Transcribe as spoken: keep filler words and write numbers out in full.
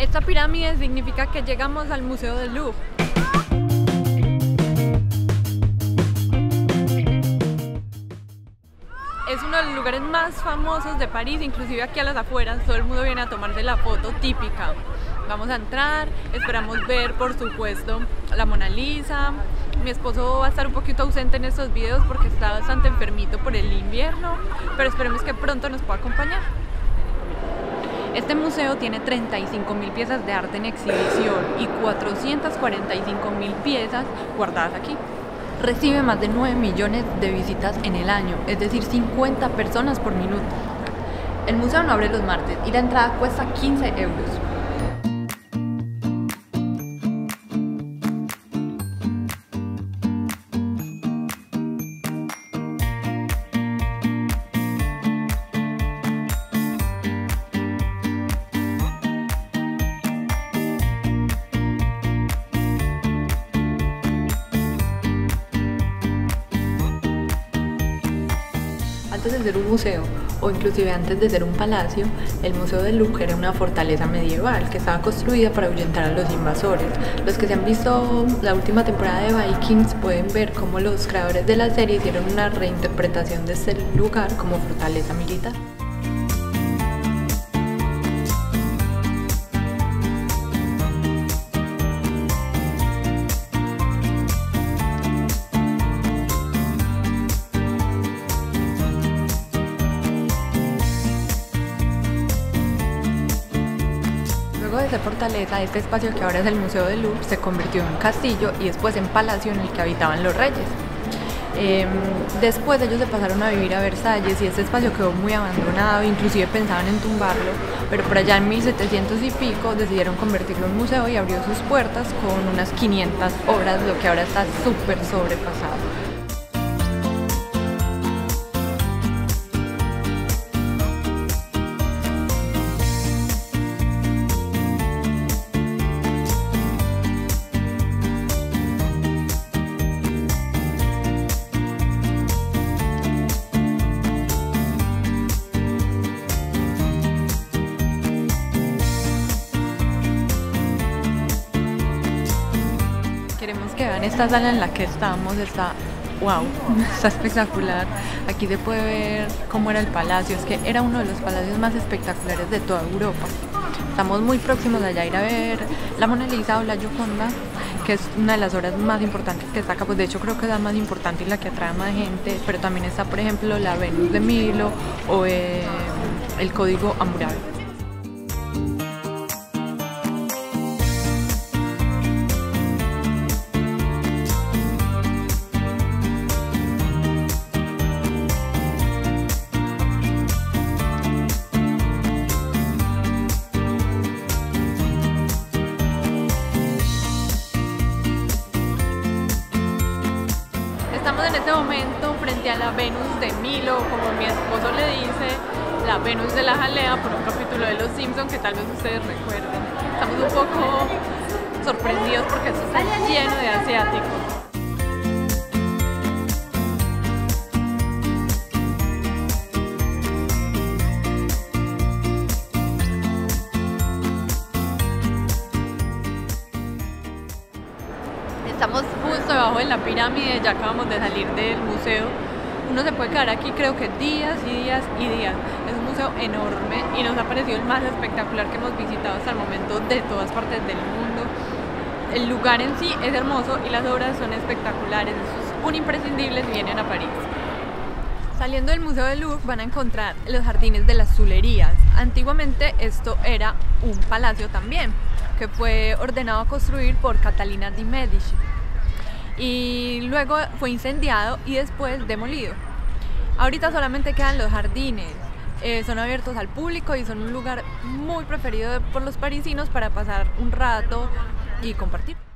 Esta pirámide significa que llegamos al Museo del Louvre. Es uno de los lugares más famosos de París, inclusive aquí a las afueras, todo el mundo viene a tomarse la foto típica. Vamos a entrar, esperamos ver por supuesto la Mona Lisa. Mi esposo va a estar un poquito ausente en estos videos porque está bastante enfermito por el invierno, pero esperemos que pronto nos pueda acompañar. Este museo tiene treinta y cinco mil piezas de arte en exhibición y cuatrocientas cuarenta y cinco mil piezas guardadas aquí. Recibe más de nueve millones de visitas en el año, es decir, cincuenta personas por minuto. El museo no abre los martes y la entrada cuesta quince euros. Antes de ser un museo, o inclusive antes de ser un palacio, el Museo del Louvre era una fortaleza medieval que estaba construida para ahuyentar a los invasores. Los que se han visto la última temporada de Vikings pueden ver cómo los creadores de la serie hicieron una reinterpretación de este lugar como fortaleza militar. Esta fortaleza, este espacio que ahora es el Museo del Louvre, se convirtió en un castillo y después en palacio en el que habitaban los reyes. Eh, después ellos se pasaron a vivir a Versalles y este espacio quedó muy abandonado, inclusive pensaban en tumbarlo, pero por allá en mil setecientos y pico decidieron convertirlo en museo y abrió sus puertas con unas quinientas obras, lo que ahora está súper sobrepasado. Queremos que vean esta sala en la que estamos, está wow, está espectacular. Aquí se puede ver cómo era el palacio, es que era uno de los palacios más espectaculares de toda Europa. Estamos muy próximos allá a ir a ver la Mona Lisa o la Gioconda, que es una de las obras más importantes que saca, pues de hecho creo que es la más importante y la que atrae más gente, pero también está por ejemplo la Venus de Milo o eh, el Código Hammurabi. Estamos en este momento frente a la Venus de Milo, como mi esposo le dice, la Venus de la jalea, por un capítulo de Los Simpsons que tal vez ustedes recuerden. Estamos un poco sorprendidos porque esto está lleno de asiáticos. Estamos justo debajo de la pirámide, ya acabamos de salir del museo. Uno se puede quedar aquí creo que días y días y días. Es un museo enorme y nos ha parecido el más espectacular que hemos visitado hasta el momento de todas partes del mundo. El lugar en sí es hermoso y las obras son espectaculares. Es un imprescindible si vienen a París. Saliendo del Museo del Louvre van a encontrar los Jardines de las Tullerías. Antiguamente esto era un palacio también, que fue ordenado a construir por Catalina de Medici. Y luego fue incendiado y después demolido. Ahorita solamente quedan los jardines, eh, son abiertos al público y son un lugar muy preferido por los parisinos para pasar un rato y compartir.